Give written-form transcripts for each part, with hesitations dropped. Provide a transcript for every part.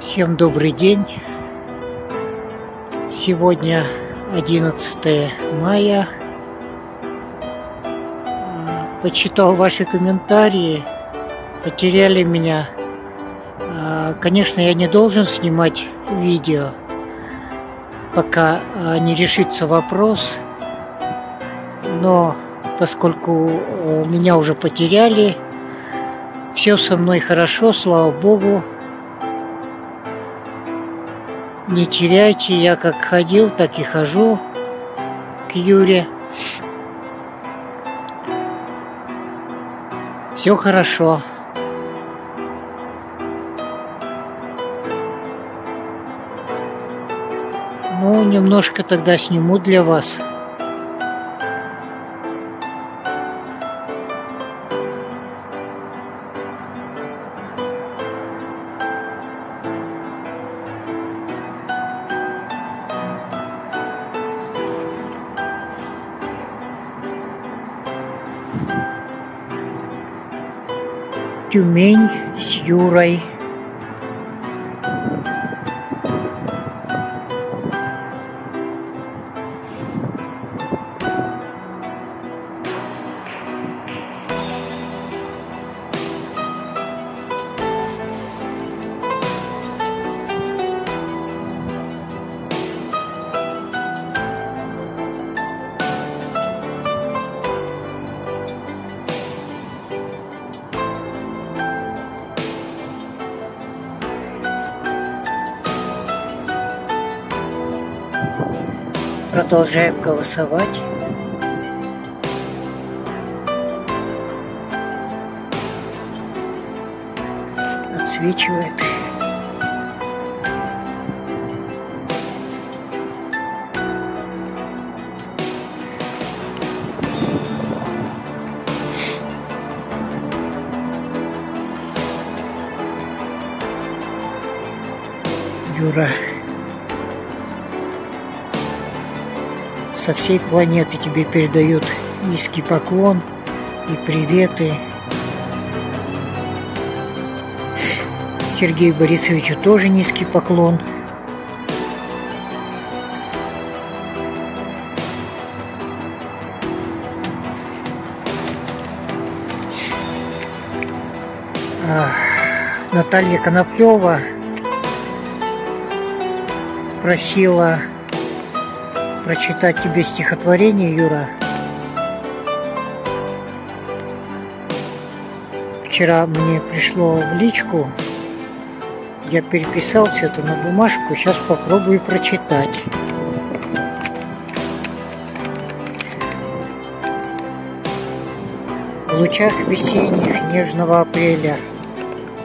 Всем добрый день. Сегодня 11 мая. Почитал ваши комментарии, потеряли меня. Конечно, я не должен снимать видео, пока не решится вопрос, но поскольку меня уже потеряли, все со мной хорошо, слава Богу. Не теряйте, я как ходил, так и хожу к Юре. Все хорошо. Ну, немножко тогда сниму для вас. Тюмень с Юрой. Продолжаем голосовать. Отсвечивает. Юра. Со всей планеты тебе передают низкий поклон и приветы. Сергею Борисовичу тоже низкий поклон. Наталья Коноплёва просила прочитать тебе стихотворение, Юра. Вчера мне пришло в личку, я переписал все это на бумажку, сейчас попробую прочитать. В лучах весенних нежного апреля,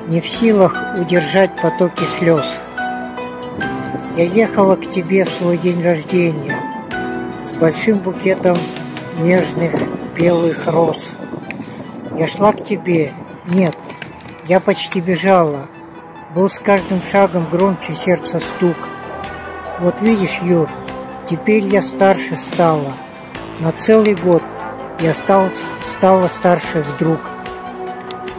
не в силах удержать потоки слез, я ехала к тебе в свой день рождения с большим букетом нежных белых роз. Я шла к тебе, нет, я почти бежала. Был с каждым шагом громче сердце стук. Вот видишь, Юр, теперь я старше стала. На целый год я стала старше вдруг.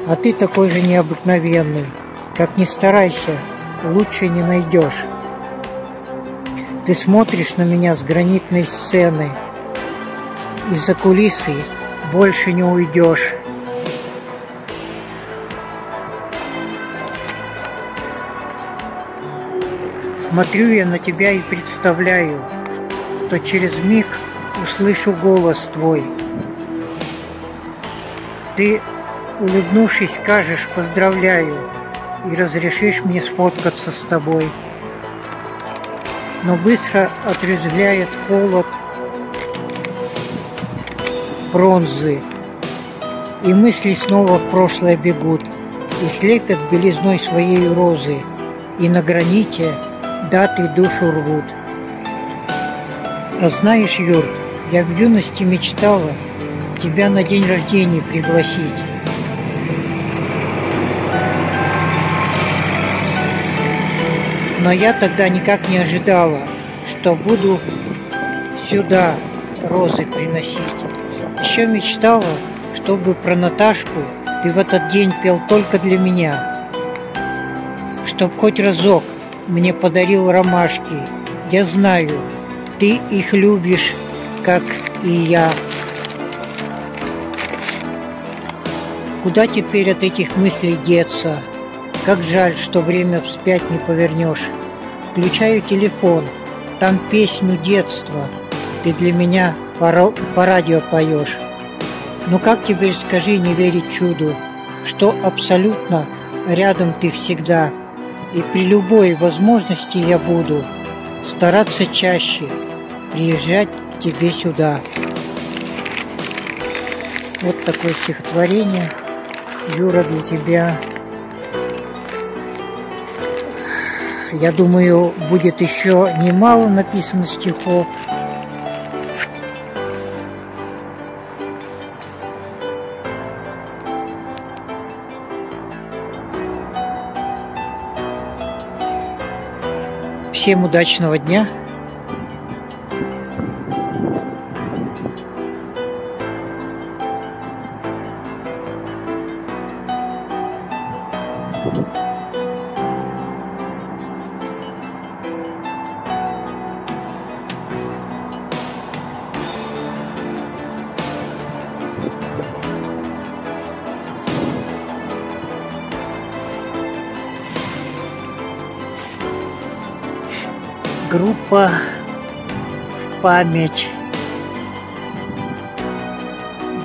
А ты такой же необыкновенный. Как ни старайся, лучше не найдешь. Ты смотришь на меня с гранитной сцены, из-за кулисы больше не уйдешь. Смотрю я на тебя и представляю, что через миг услышу голос твой. Ты, улыбнувшись, скажешь «поздравляю» и разрешишь мне сфоткаться с тобой. Но быстро отрезвляет холод бронзы, и мысли снова в прошлое бегут, и слепят белизной своей розы, и на граните даты душу рвут. А знаешь, Юр, я в юности мечтала тебя на день рождения пригласить. Но я тогда никак не ожидала, что буду сюда розы приносить. Еще мечтала, чтобы про Наташку ты в этот день пел только для меня. чтоб хоть разок мне подарил ромашки. Я знаю, ты их любишь, как и я. Куда теперь от этих мыслей деться? Как жаль, что время вспять не повернешь. Включаю телефон, там песню детства. Ты для меня по радио поешь. Ну как теперь, скажи, не верить чуду, что абсолютно рядом ты всегда, и при любой возможности я буду стараться чаще приезжать к тебе сюда. Вот такое стихотворение, Юра, для тебя. Я думаю, будет еще немало написано стихов. Всем удачного дня! Группа «В память».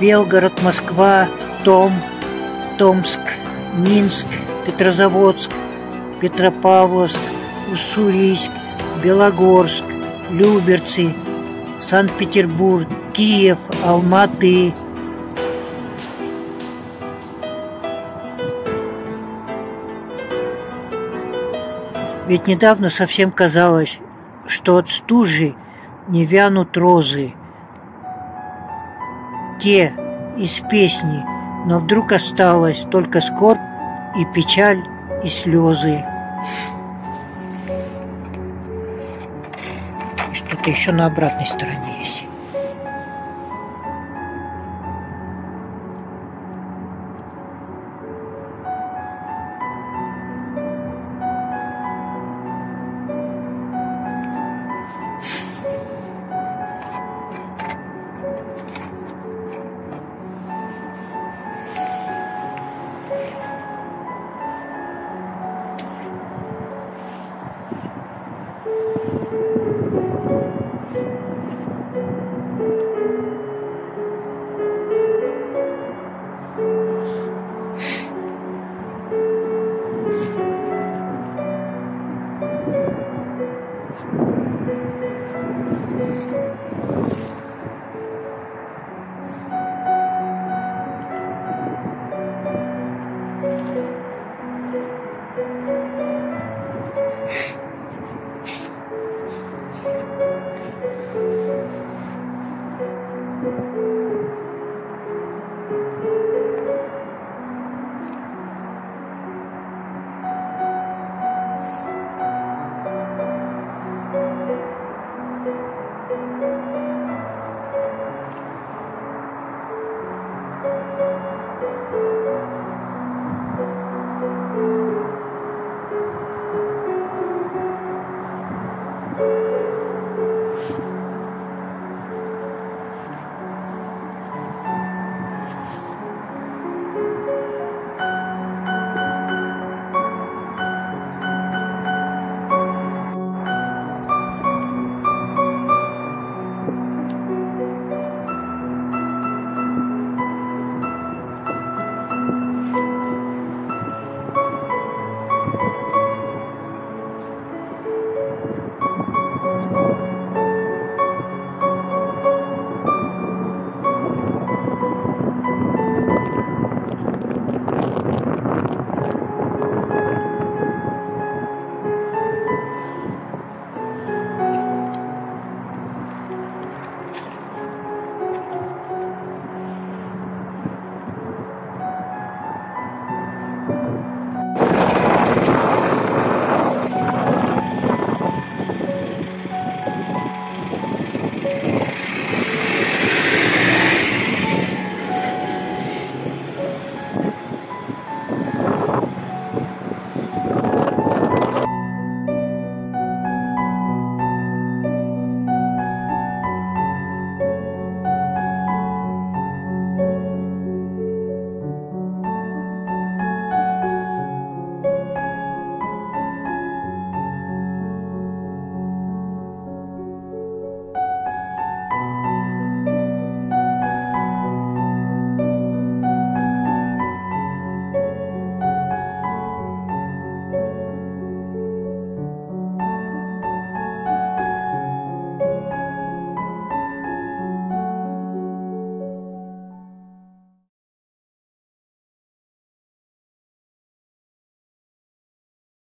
Белгород, Москва, Том, Томск, Минск, Петрозаводск, Петропавловск, Уссурийск, Белогорск, Люберцы, Санкт-Петербург, Киев, Алматы. Ведь недавно совсем казалось, что от стужи не вянут розы, те из песни, но вдруг осталась только скорбь и печаль и слезы. Что-то еще на обратной стороне есть.